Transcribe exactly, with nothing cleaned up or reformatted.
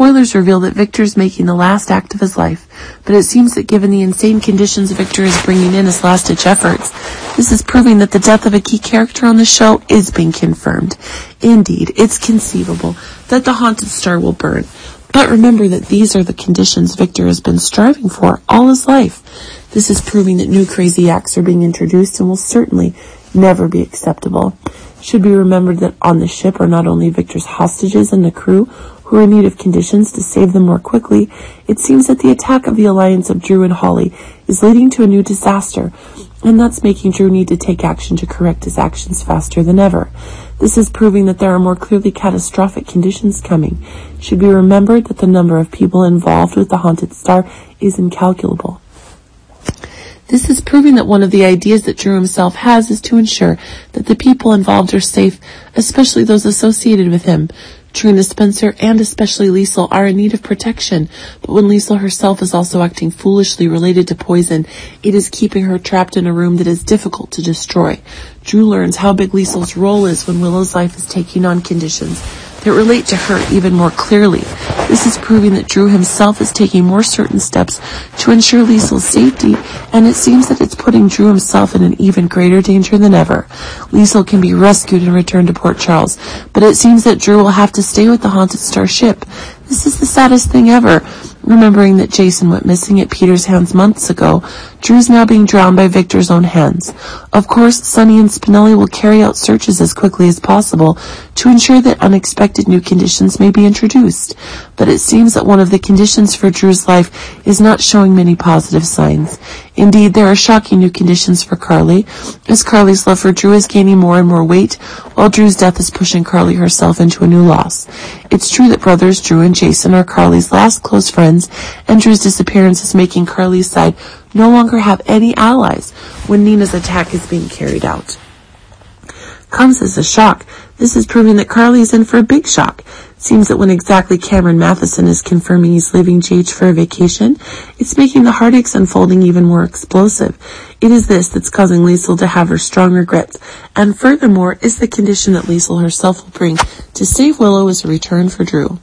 Spoilers reveal that Victor's making the last act of his life, but it seems that given the insane conditions Victor is bringing in his last-ditch efforts, this is proving that the death of a key character on the show is being confirmed. Indeed, it's conceivable that the Haunted Star will burn. But remember that these are the conditions Victor has been striving for all his life. This is proving that new crazy acts are being introduced and will certainly never be acceptable. It should be remembered that on the ship are not only Victor's hostages and the crew, who are in need of conditions to save them more quickly. It seems that the attack of the alliance of Drew and Holly is leading to a new disaster, and that's making Drew need to take action to correct his actions faster than ever. This is proving that there are more clearly catastrophic conditions coming. It should be remembered that the number of people involved with the Haunted Star is incalculable. This is proving that one of the ideas that Drew himself has is to ensure that the people involved are safe, especially those associated with him. Trina Spencer and especially Liesl are in need of protection, but when Liesl herself is also acting foolishly related to poison, it is keeping her trapped in a room that is difficult to destroy. Drew learns how big Liesl's role is when Willow's life is taking on conditions that relate to her even more clearly. This is proving that Drew himself is taking more certain steps to ensure Liesl's safety, and it seems that it's putting Drew himself in an even greater danger than ever. Liesl can be rescued and returned to Port Charles, but it seems that Drew will have to stay with the Haunted Star ship. This is the saddest thing ever. Remembering that Jason went missing at Peter's hands months ago, Drew's now being drowned by Victor's own hands. Of course, Sonny and Spinelli will carry out searches as quickly as possible to ensure that unexpected new conditions may be introduced, but it seems that one of the conditions for Drew's life is not showing many positive signs. Indeed, there are shocking new conditions for Carly, as Carly's love for Drew is gaining more and more weight, while Drew's death is pushing Carly herself into a new loss. It's true that brothers Drew and Jason are Carly's last close friends, and Drew's disappearance is making Carly's side no longer have any allies when Nina's attack is being carried out. Comes as a shock. This is proving that Carly is in for a big shock. Seems that when exactly Cameron Matheson is confirming he's leaving G H for a vacation, it's making the heartaches unfolding even more explosive. It is this that's causing Liesl to have her strong regrets, and furthermore is the condition that Liesl herself will bring to save Willow as a return for Drew.